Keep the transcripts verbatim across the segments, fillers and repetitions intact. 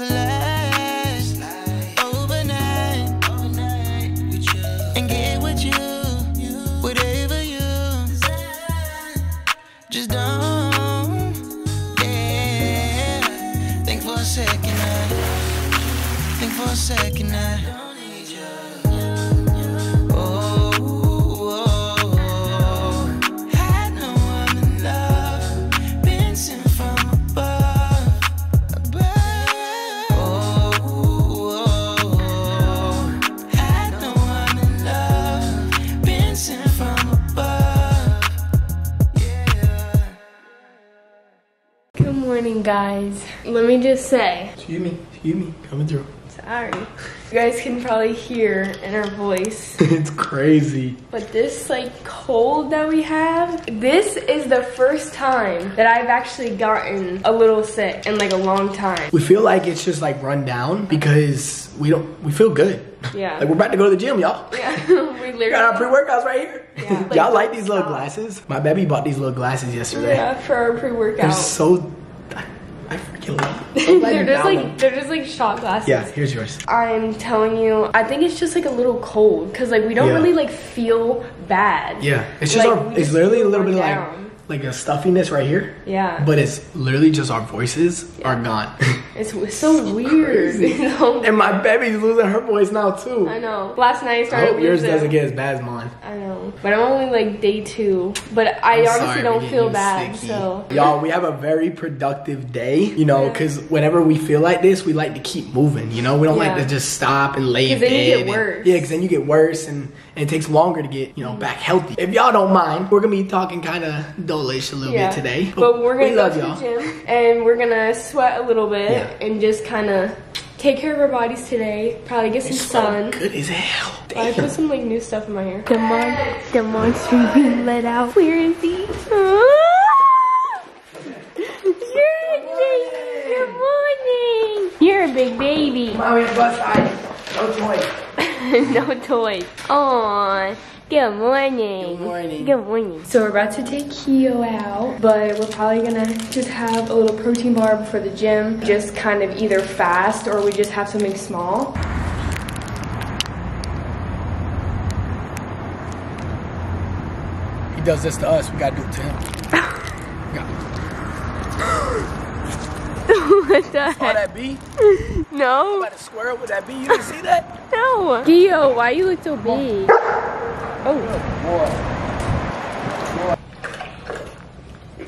to last overnight, overnight with you, and get with you, you, whatever you just don't yeah. Think for a second now, think for a second now. Guys, let me just say, excuse me, excuse me, coming through. Sorry, you guys can probably hear in our voice. It's crazy. But this like cold that we have, this is the first time that I've actually gotten a little sick in like a long time. We feel like it's just like run down because we don't, we feel good. Yeah. Like we're about to go to the gym, y'all. Yeah. We literally got our pre-workouts right here. Yeah. Like, y'all like these little glasses? My baby bought these little glasses yesterday. Yeah, for our pre-workout. They're so. I freaking love them. They're just like them. They're just like shot glasses. Yeah, here's yours. I'm telling you, I think it's just like a little cold because like we don't yeah. really like feel bad. Yeah, it's just like, our, it's just literally a little bit down. Of like like a stuffiness right here. Yeah, but it's literally just our voices yeah. are gone. It's, it's so, so weird. You know? And my baby's losing her voice now too. I know. Last night I started. I hope yours losing. Doesn't get as bad as mine. I know, but I'm only like day two. But I I'm honestly sorry, don't feel bad. Sticky. So y'all, we have a very productive day. You know, because yeah. whenever we feel like this, we like to keep moving. You know, we don't yeah. like to just stop and lay in bed. Because then you get and, worse. Yeah, because then you get worse, and, and it takes longer to get you know mm-hmm. back healthy. If y'all don't mind, we're gonna be talking kind of dull. A little yeah. bit today, but we're gonna we go to the gym and we're gonna sweat a little bit yeah. and just kind of take care of our bodies today. Probably get some it's sun. So good as hell. I put some like new stuff in my hair. The mon the monster being let out. Where is he? Oh! You're a baby. Good morning. You're a big baby. Mommy, bus eyes. No toys. No toys. Aww. Good morning. Good morning. Good morning. So we're about to take Keo out, but we're probably gonna just have a little protein bar before the gym. Just kind of either fast or we just have something small. He does this to us, we gotta do it to him. What the heck? Oh, that bee? No. I'm about to square up with that bee. You didn't see that? No. Keo, why you look so big? Oh. Good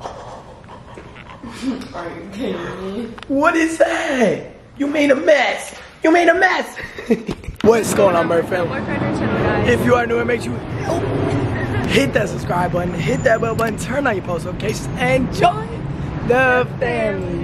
boy. Boy. Are you kidding me? What is that? You made a mess. You made a mess. What's going on, Murph family? If you are new, it makes you hit that subscribe button, hit that bell button, turn on your post notifications, and join the family.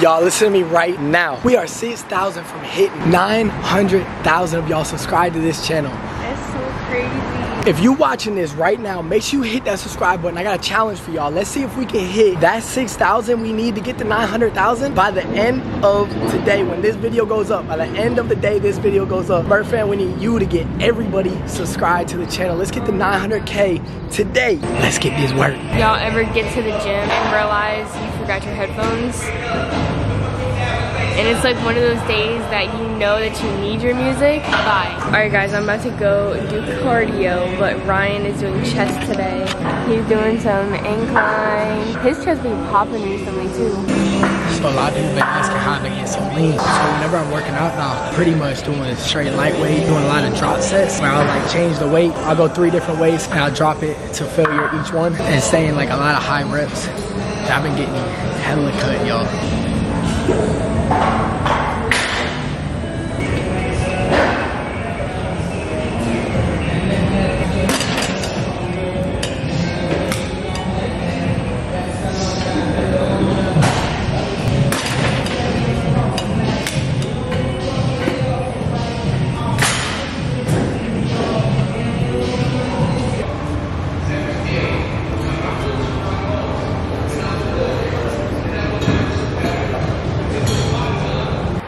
Y'all listen to me right now. We are six thousand from hitting nine hundred thousand of y'all subscribed to this channel. That's so crazy. If you're watching this right now, make sure you hit that subscribe button. I got a challenge for y'all. Let's see if we can hit that six thousand we need to get to nine hundred thousand by the end of today when this video goes up. By the end of the day this video goes up. Murph fan, we need you to get everybody subscribed to the channel. Let's get to nine hundred K today. Let's get this work. Y'all ever get to the gym and realize you forgot your headphones? And it's like one of those days that you know that you need your music. Bye. Alright guys, I'm about to go do cardio, but Ryan is doing chest today. He's doing some incline. His chest be popping recently too. So a lot of people been asking how to get so lean. So whenever I'm working out now, I'm pretty much doing straight lightweight, doing a lot of drop sets. Where I'll like change the weight. I'll go three different weights and I'll drop it to failure each one. And staying like a lot of high reps. I've been getting hella cut, y'all.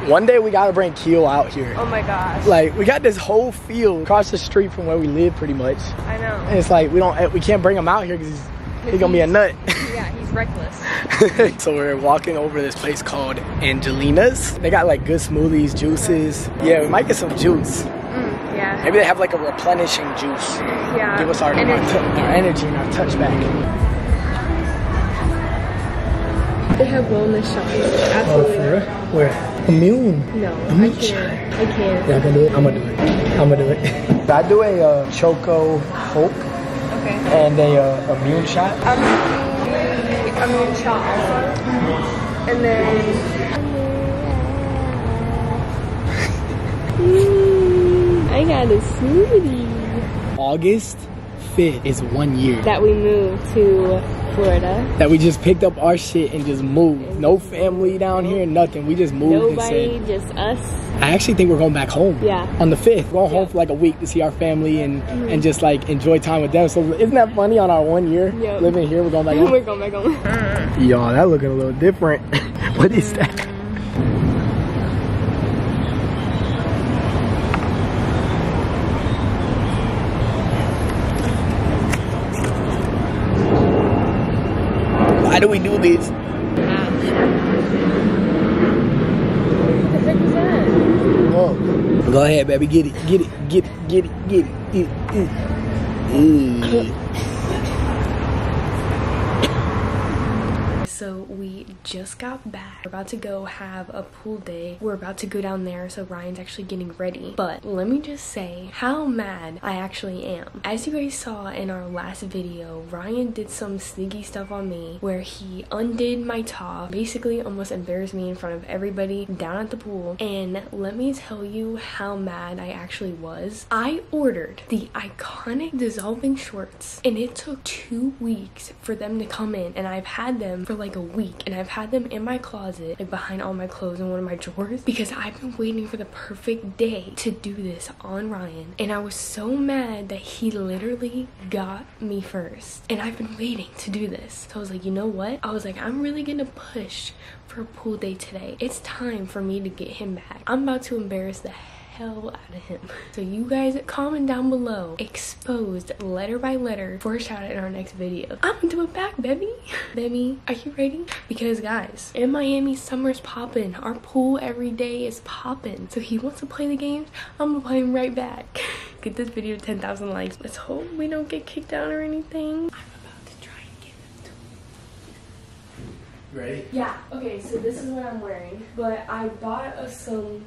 One day we gotta bring Keo out here. Oh my gosh. Like, we got this whole field across the street from where we live pretty much. I know. And it's like, we don't, we can't bring him out here because he's, he's gonna be a nut. Yeah, he's reckless. So we're walking over this place called Angelina's. They got like good smoothies, juices. Yeah, we might get some juice. Mm, yeah. Maybe they have like a replenishing juice. Yeah. Give us our energy, our energy and our touchback. They have wellness shopping. Absolutely. Oh, for real? Where? Immune? No, I can't. I can't. Y'all gonna do it? I'm gonna do it. I'm gonna do it. I do a uh, choco Coke. Okay. And a uh, immune shot. I'm doing an immune shot also. Mm-hmm. And then... mm, I got a smoothie. August fifth is one year. That we moved to... Florida. That we just picked up our shit and just moved. No family down here, nothing. We just moved. Nobody, and said, just us. I actually think we're going back home. Yeah. On the fifth. We're going yeah. home for like a week to see our family and mm-hmm. and just like enjoy time with them. So isn't that funny? On our one year yep. living here, we're going back home. We're going back home. Y'all, that looking a little different. What is that? Why do we do these? Whoa. Go ahead, baby. Get it. Get it. Get it. Get it. Get it. Get it. Mm. So we just got back. We're about to go have a pool day. We're about to go down there, so Ryan's actually getting ready. But let me just say how mad I actually am. As you guys saw in our last video, Ryan did some sneaky stuff on me where he undid my top, basically almost embarrassed me in front of everybody down at the pool. And let me tell you how mad I actually was. I ordered the iconic dissolving shorts and it took two weeks for them to come in, and I've had them for like a week, and I've I've had them in my closet, like behind all my clothes in one of my drawers, because I've been waiting for the perfect day to do this on Ryan. And I was so mad that he literally got me first, and I've been waiting to do this. So I was like, you know what, I was like, I'm really gonna push for a pool day today. It's time for me to get him back. I'm about to embarrass the hell out of him. So you guys comment down below, exposed letter by letter, for a shout out in our next video. I'm gonna do it back, baby. Baby, are you ready? Because guys, in Miami, summer's popping. Our pool every day is popping. So he wants to play the games, I'm gonna play him right back. Get this video to ten thousand likes. Let's hope we don't get kicked out or anything. Ready? Yeah. Okay, so this is what I'm wearing, but I bought us some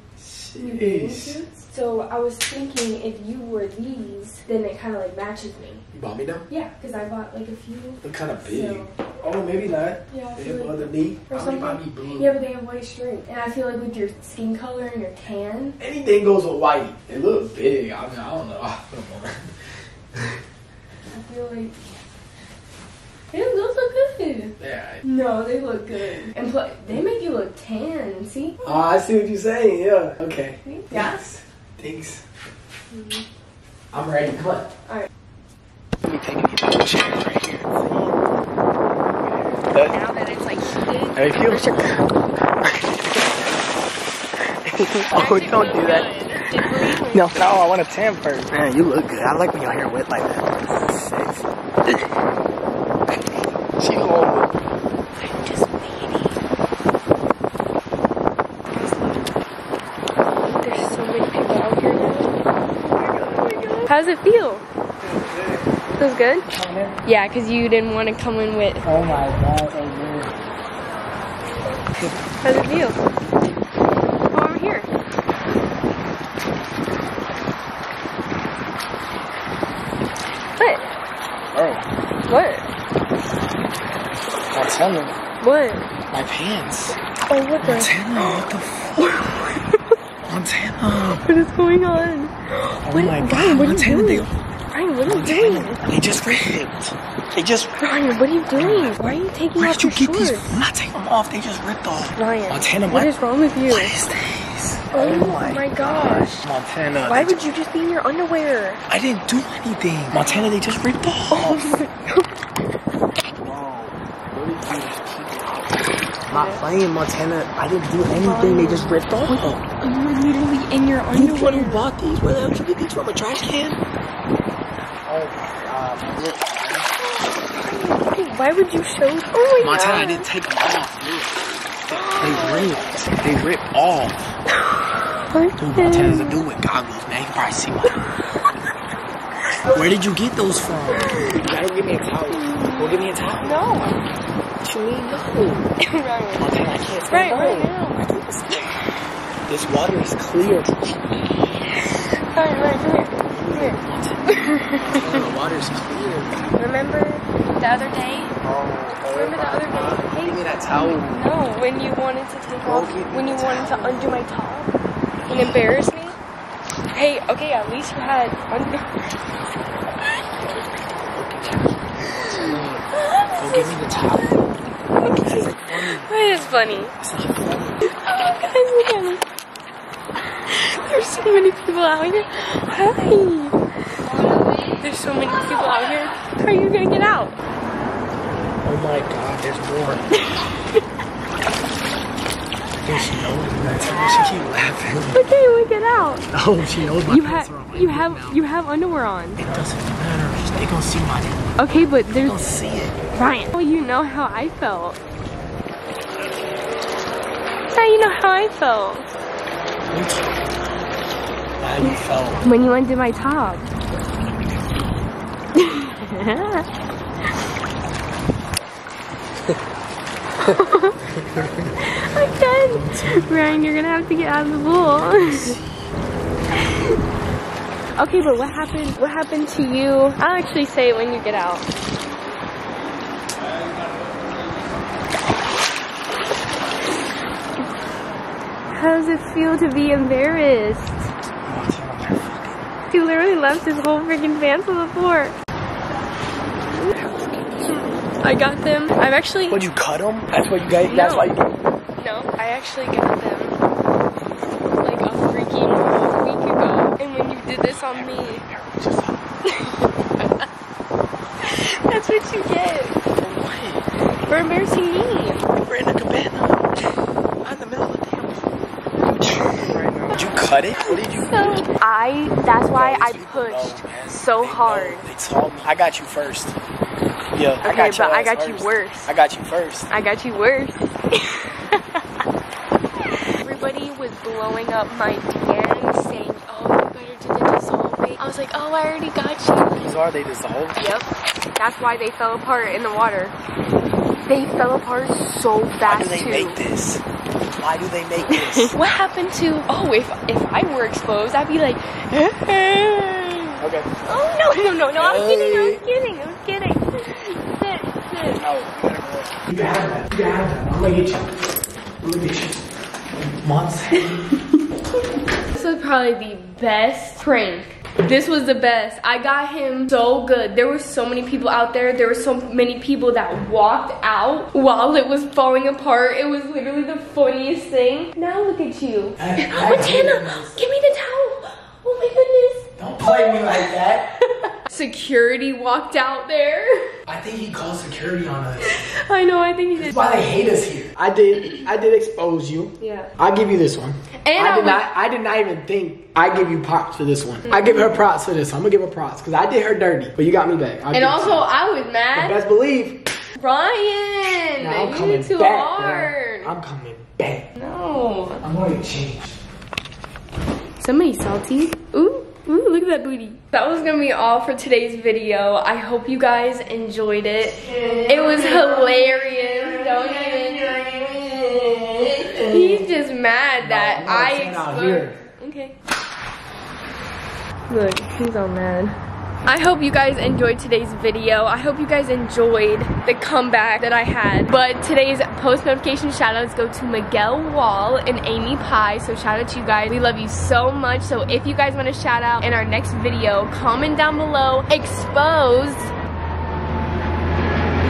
new bathing suits. So I was thinking if you wore these, then it kind of like matches me. You bought me them? Yeah, because I bought like a few. They're kind of big. So, oh, maybe not. Yeah. They have other knee. Or something. I mean, blue. Yeah, but they have white stripes. And I feel like with your skin color and your tan, anything goes with white. They look big. I mean, I don't know. I feel like. Damn, those look good. Yeah. No, they look good. And plus, they make you look tan, see? Oh, I see what you're saying, yeah. Okay. Yes? Thanks. Mm-hmm. I'm ready, come on. Alright. Let me take it to the chair right here. Now that it's like heated. How you feel? Oh, don't do that. No, no, I want a tan first. Man, you look good. I like when your hair wet like that. This is sexy. She's all good. I'm just waiting. There's so many people out here now. Oh my god, oh my god. How does it feel? It feels good. Feels good? Yeah, because you didn't want to come in with. Oh my god, so good. How does it feel? Oh, I'm here. What? Oh. What? Montana. What? My pants. Oh, what the? Montana, what the f? Montana. What is going on? Oh what? My god, Ryan, what Montana, they. Ryan, what are you doing? They just ripped. They just. Ryan, what are you doing? Why are you taking Where off your you shorts? These? I'm not taking them off, they just ripped off. Ryan, Montana, what, what is wrong with you? What is this? Oh, oh my, my gosh. Montana. Why would you just be in your underwear? I didn't do anything. Montana, they just ripped off. Oh my god. I'm not playing, Montana. I didn't do anything. They just ripped off. You were literally in your underwear. You wouldn't bought these. Where the hell did you get these from? A trash can? Oh my god. Why would you show them? Oh my Montana, God. I didn't take them off. They ripped. They ripped off. Dude, Montana's a dude with goggles, man. You can probably see one. Where did you get those from? You gotta give me a towel. Go give me a towel. No. What you mean, no? Right. Montana, I can't stand right, right now. This water is clear. Alright, right, come here. Come here. The water's clear. Remember? The other day, oh, remember the other day? Hey, give me that towel. No, when you wanted to take off, when you wanted to undo my towel and embarrass me. Hey, okay, at least you had undo. Go give me the towel. Okay. That is funny. Oh, guys, look at me. There's so many people out here. Hi. There's so many people out here. How are you gonna get out? Oh my God, there's more. I think she knows that. She keeps laughing. But can't even get out. No, she knows my you pants ha are on. You have now. You have underwear on. It doesn't matter. They gonna see my. Okay, but there's. They gonna see it. Ryan. Well, you know how I felt. Now you know how I felt. How you felt. When you undid my top. I'm done. Ryan, you're gonna have to get out of the pool. Okay, but what happened what happened to you? I'll actually say it when you get out. How does it feel to be embarrassed? He literally left his whole freaking pants on the floor. I got them. I'm actually. Would you cut them? That's what you guys. No. That's why you. No, I actually got them like a freaking week ago, and when you did this on me, that's what you get. What? For embarrassing me. We're in a cabana. I'm in the middle of the damn. Did you cut it? What did you? So, I. That's why I pushed know, so hard. They told me. I got you first. Yeah, okay, I got but I got first. you worse. I got you first. I got you worse. Everybody was blowing up my D Ms saying, oh, you better do the dissolving. I was like, oh, I already got you. These are, they dissolved? Yep. That's why they fell apart in the water. They fell apart so fast, too. Why do they too. make this? Why do they make this? What happened to, oh, if, if I were exposed, I'd be like, okay. Oh, no, no, no, no, hey. I'm kidding, I was kidding, I was kidding. Oh, you have, you have great relations. Months. This was probably the best prank. This was the best. I got him so good. There were so many people out there. There were so many people that walked out while it was falling apart. It was literally the funniest thing. Now look at you. I, I Montana, give me the towel. Oh my goodness. Don't play me like that. Security walked out there. I think he called security on us. I know, I think he did. That's why they hate us here. I did I did expose you. Yeah. I'll give you this one. And I, I did not I did not even think I give you props for this one. Mm-hmm. I give her props for this. I'm gonna give her props because I did her dirty, but you got me back. I'll and also I was mad. But best believe. Ryan, nah, I'm you coming did too back, hard. Bro. I'm coming back. No. I'm gonna change. Somebody's salty. Ooh. Ooh, look at that booty. That was gonna be all for today's video. I hope you guys enjoyed it. It was hilarious. Don't even. He's just mad that no, I exploded. Okay. Look, he's all mad. I hope you guys enjoyed today's video. I hope you guys enjoyed the comeback that I had. But today's post notification shout outs go to Miguel Wall and Amy Pye. So shout out to you guys. We love you so much. So if you guys want to shout out in our next video, comment down below. Expose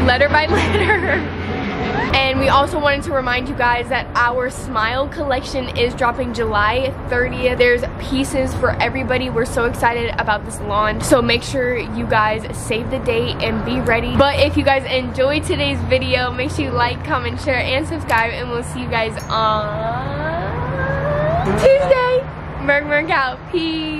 letter by letter. And we also wanted to remind you guys that our Smile collection is dropping July thirtieth. There's pieces for everybody. We're so excited about this launch. So make sure you guys save the date and be ready. But if you guys enjoyed today's video, make sure you like, comment, share, and subscribe. And we'll see you guys on Tuesday. Merc Merc out. Peace.